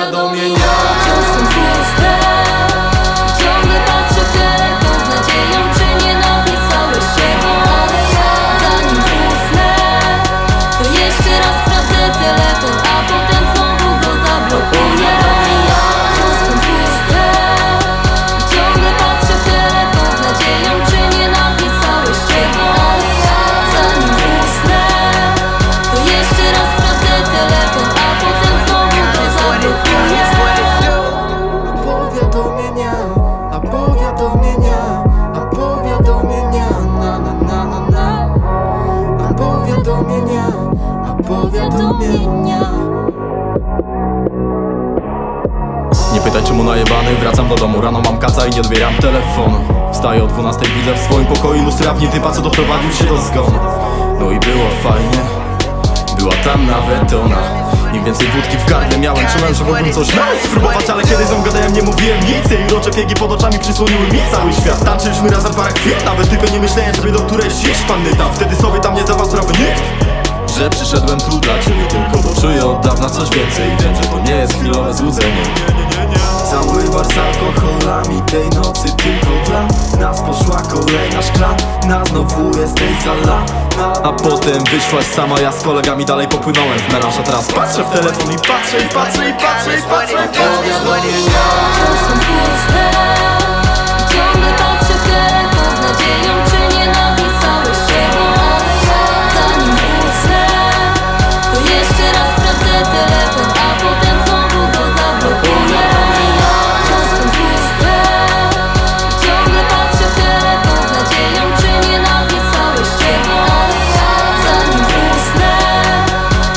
powiadomienia. Są puste, ciągle patrzę w telefon z nadzieją, czy nie napisałeś czego. Ale ja zanim usnę, to jeszcze raz sprawdzę telefon, a potem znowu go zablokuję. Powiadomienia są puste, ciągle patrzę w telefon z nadzieją, czy nie napisałeś czego. Ale ja zanim usnę, to jeszcze raz sprawdzę telefon, a potem znowu go zablokuję. Nie pytaj czemu najebany, wracam do domu. Rano mam kaca i nie odbieram telefonu. Wstaję o 12, widzę w swoim pokoju lustrawnie typa, co doprowadził się do zgonu. No i było fajnie, była tam nawet ona. Im więcej wódki w gardle miałem, czułem, że mógłbym coś nawet spróbować, ale kiedy z nią gadałem, nie mówiłem nic. Jej urocze piegi pod oczami przysłoniły mi cały świat. Tańczyliśmy razem parę chwil, nawet typy nie myślałem, żeby do której sieć pannyta. Wtedy sobie tam nie zdawał sprawy nikt, że przyszedłem tu dla ciebie tylko, bo czuję od dawna coś więcej. Wiem, że to nie jest chwilowe złudzenie. Cały bar z alkoholami tej nocy tylko dla nas. Poszła kolejna szklana, znowu jesteś zala. A potem wyszłaś sama, ja z kolegami dalej popłynąłem w melanż. A teraz patrzę w telefon i patrzę, i patrzę, i patrzę, i patrzę, i patrzę. Powiadomienia są puste, ciągle patrzę w telefon z nadzieją, czy nie napisałeś czego. Ale ja zanim usnę, to jeszcze raz sprawdzę telefon, a potem znowu go zablokuję. Powiadomienia są puste, ciągle patrzę w telefon z nadzieją, czy nie napisałeś czego. Ale ja zanim usnę,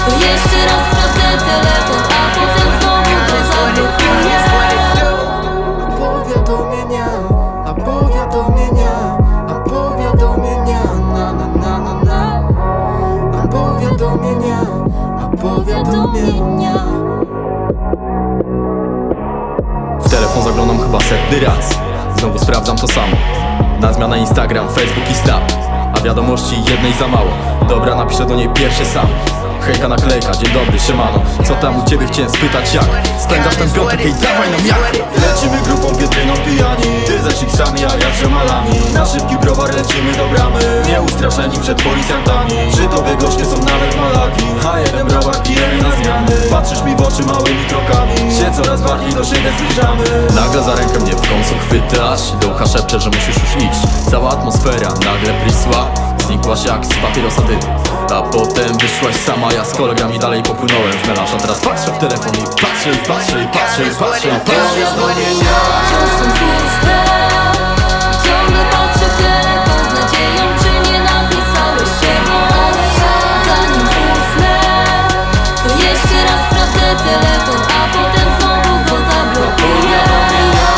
to jeszcze raz sprawdzę telefon, a potem znowu go zablokuję. Powiadomienia, a powiadomienia, a powiadomienia, na na na na. A powiadomienia, a powiadomienia. W telefon zaglądam chyba setny raz, znowu sprawdzam to samo. Na zmianę Instagram, Facebook i Snap, a wiadomości jednej za mało. Dobra, napiszę do niej pierwszy sam. Hejka naklejka, dzień dobry, siemano. Co tam u ciebie, chciałem spytać jak spędzasz ten piątek, hej dawaj nam jak. Lecimy grupą biednyną pijani, ty ze siksami, a ja z żemalami. Na szybki browar lecimy do bramy, nieustraszeni przed policjantami. Przy tobie goście są nawet malaki, a jeden browar pijemy na zmiany. Patrzysz mi w oczy małymi krokami, się coraz bardziej do siebie zbliżamy. Nagle za rękę mnie w końcu chwytasz i do ucha szepcze, że musisz już iść. Cała atmosfera nagle prysła, znikłaś jak z papierosa dymu. A potem wyszłaś sama, ja z kolegami dalej popłynąłem w melanż. A teraz patrzę w telefon i patrzę, i patrzę, i patrzę, i patrzę, i patrzę. Powiadomienia są puste, ciągle patrzę w telefon z nadzieją, czy nie napisałeś czego. Ale ja zanim usnę, to jeszcze raz sprawdzę telefon, a potem znowu go zablokuję. Powiadomienia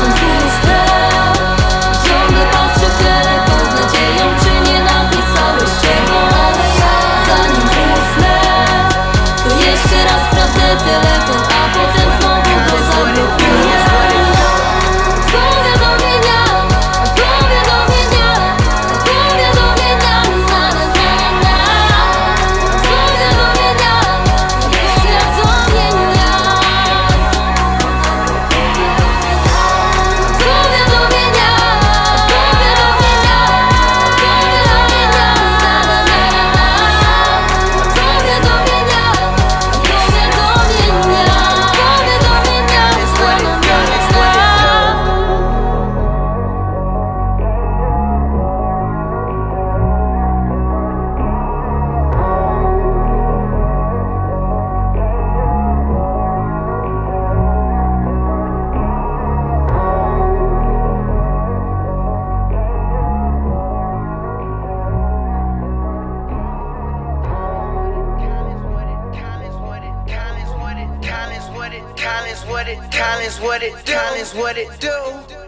są puste, ciągle patrzę w telefon z nadzieją, czy nie napisałeś czego. Jeszcze raz sprawdzę telefon, a potem znowu go zablokuję. Powiadomienia, powiadomienia, powiadomienia, na na na. Powiadomienia, jeszcze raz dzwonienia. Powiadomienia, powiadomienia, powiadomienia, na na na. Powiadomienia. What it do?